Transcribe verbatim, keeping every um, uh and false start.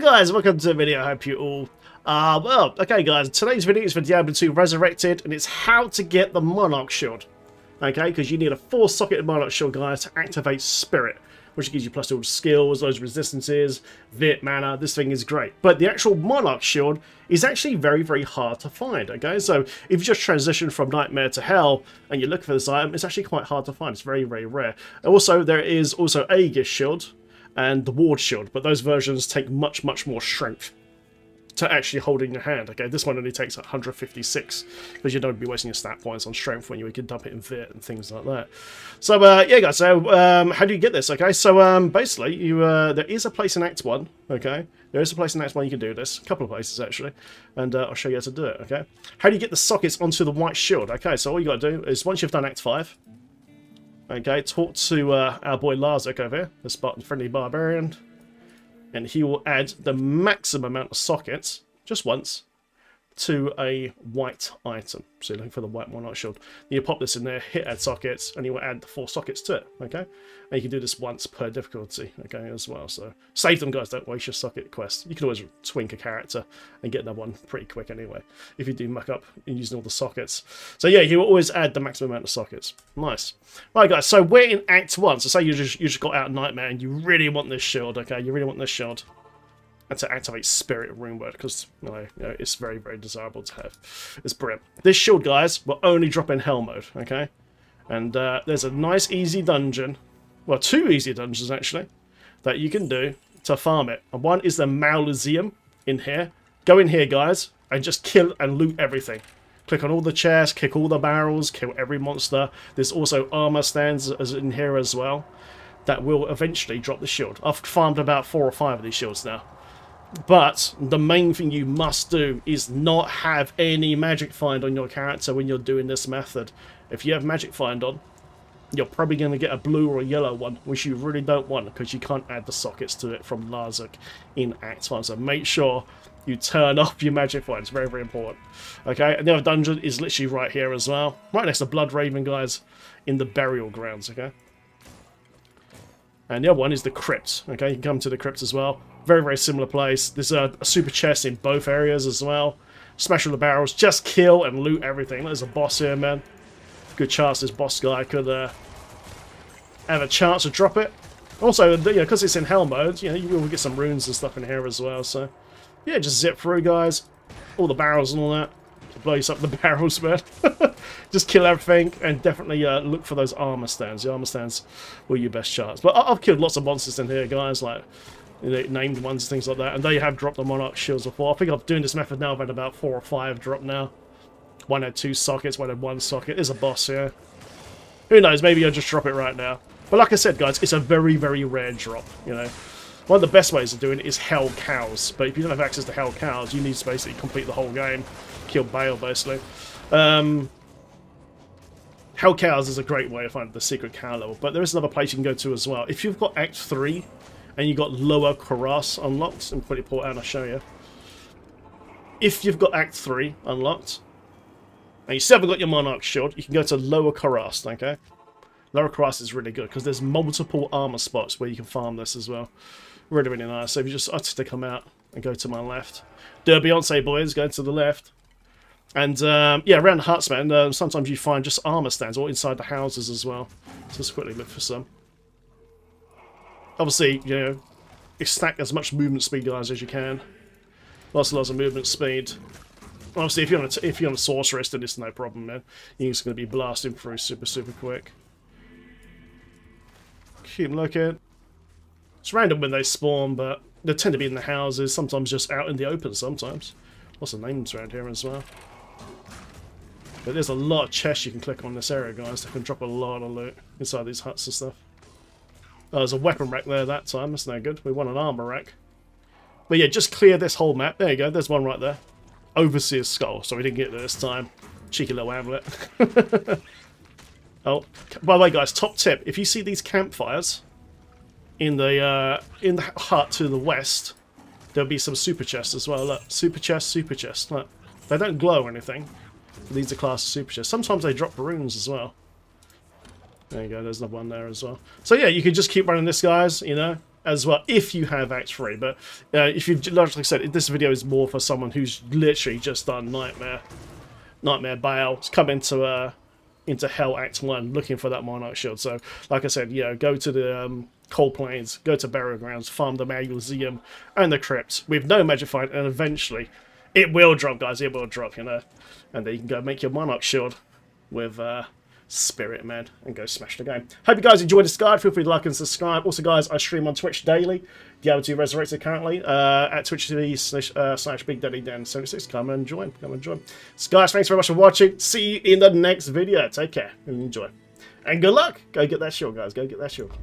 Hello guys, welcome to the video. I hope you all are well. Okay guys, today's video is for Diablo two Resurrected and it's how to get the Monarch Shield. Okay, because you need a four socket Monarch Shield, guys, to activate Spirit, which gives you plus all skills, those resistances, vit mana. This thing is great. But the actual Monarch Shield is actually very, very hard to find, okay? So if you just transition from Nightmare to Hell and you look for this item, it's actually quite hard to find. It's very, very rare. Also, there is also Aegis Shield and the Ward Shield, but those versions take much, much more strength to actually hold in your hand. Okay, this one only takes one hundred fifty-six, because you don't be wasting your stat points on strength when you can dump it in vit and things like that. So uh, yeah guys, so um, how do you get this? Okay, so um, basically you uh, there is a place in Act one, okay? There is a place in Act one you can do this, a couple of places actually, and uh, I'll show you how to do it, okay? How do you get the sockets onto the white shield? Okay, so all you gotta do is, once you've done Act five, okay, talk to uh, our boy Larzuk over here, the Spartan-friendly barbarian, and he will add the maximum amount of sockets, just once, to a white item. So you're looking for the white Monarch Shield. Then you pop this in there, hit add sockets, and you will add the four sockets to it, okay? And you can do this once per difficulty, okay, as well. So save them, guys. Don't waste your socket quest. You can always twink a character and get another one pretty quick anyway, if you do muck up and using all the sockets. So yeah, you will always add the maximum amount of sockets. Nice. Right, guys, so we're in Act one. So say you just, you just got out of Nightmare and you really want this shield, okay? You really want this shield. And to activate Spirit Rune Word, because you know, you know, it's very, very desirable to have. It's brilliant. This shield, guys, will only drop in Hell mode, okay? And uh, there's a nice, easy dungeon, well, two easy dungeons, actually, that you can do to farm it. And one is the Mausoleum in here. Go in here, guys, and just kill and loot everything. Click on all the chests, kick all the barrels, kill every monster. There's also armor stands in here as well that will eventually drop the shield. I've farmed about four or five of these shields now. But the main thing you must do is not have any magic find on your character when you're doing this method. If you have magic find on, you're probably going to get a blue or a yellow one, which you really don't want because you can't add the sockets to it from Larzuk in Act one. So make sure you turn off your magic find. It's very, very important. Okay, and the other dungeon is literally right here as well. Right next to Blood Raven, guys, in the burial grounds, okay? And the other one is the crypt, okay? You can come to the crypt as well. Very, very similar place. There's a, a super chest in both areas as well. Smash all the barrels. Just kill and loot everything. There's a boss here, man. Good chance this boss guy could uh, have a chance to drop it. Also, you know, because it's in Hell mode, you know, you will get some runes and stuff in here as well. So, yeah, just zip through, guys. All the barrels and all that. Blows up the barrels, man. Just kill everything and definitely uh, look for those armor stands. The armor stands were your best chance. But I've killed lots of monsters in here, guys, like you know, named ones, things like that. And they have dropped the Monarch Shields before. I think I'm doing this method now. I've had about four or five drop now. One had two sockets, one had one socket. There's a boss here. Who knows? Maybe I'll just drop it right now. But like I said, guys, it's a very, very rare drop, you know. One of the best ways of doing it is Hell Cows, but if you don't have access to Hell Cows, you need to basically complete the whole game, kill Bale basically. Um, Hell Cows is a great way to find the secret cow level, but there is another place you can go to as well. If you've got Act three and you've got Lower Karas unlocked, and put it out and I'll show you. If you've got Act three unlocked, and you still haven't got your Monarch Shield, you can go to Lower Karas, okay? Lower Karas is really good because there's multiple armor spots where you can farm this as well. Really, really nice. So if you just I just come out and go to my left. The Beyonce boys, go to the left. And um, yeah, around the huts, man, uh, sometimes you find just armor stands or inside the houses as well. So just quickly look for some. Obviously, you know, stack as much movement speed, guys, as you can. Lots and lots of movement speed. Obviously, if you're on a, if you're on a sorceress, then it's no problem, man. You're just going to be blasting through super, super quick. Keep looking. It's random when they spawn, but they tend to be in the houses, sometimes just out in the open sometimes. Lots of names around here as well. But there's a lot of chests you can click on this area, guys. They can drop a lot of loot inside these huts and stuff. Oh, there's a weapon rack there that time. That's no good. We want an armor rack. But yeah, just clear this whole map. There you go. There's one right there. Overseer's Skull. So we didn't get it this time. Cheeky little amulet. Oh, by the way, guys, top tip. If you see these campfires in the uh, in the hut to the west, there'll be some super chests as well. Look, super chest, super chest. Look, they don't glow or anything. These are class super chests. Sometimes they drop runes as well. There you go. There's another one there as well. So yeah, you can just keep running this, guys. You know, as well if you have Act three. But uh, if you've, like I said, this video is more for someone who's literally just done Nightmare, Nightmare Bale. It's come into uh, into Hell Act one looking for that Monarch Shield. So, like I said, you know, go to the um, Cold Plains, go to Burial Grounds, farm the Mausoleum and the Crypts with no Magic Find, and eventually it will drop, guys. It will drop, you know. And then you can go make your Monarch Shield with... Uh, Spirit, man, and go smash the game. Hope you guys enjoyed this guide. Feel free to like and subscribe. Also, guys, I stream on Twitch daily. Diablo two Resurrected currently uh, at twitch.tv slash, uh, slash big daddy dan seventy-six. Come and join. Come and join. So, guys, thanks very much for watching. See you in the next video. Take care and enjoy. And good luck. Go get that shield, guys. Go get that shield.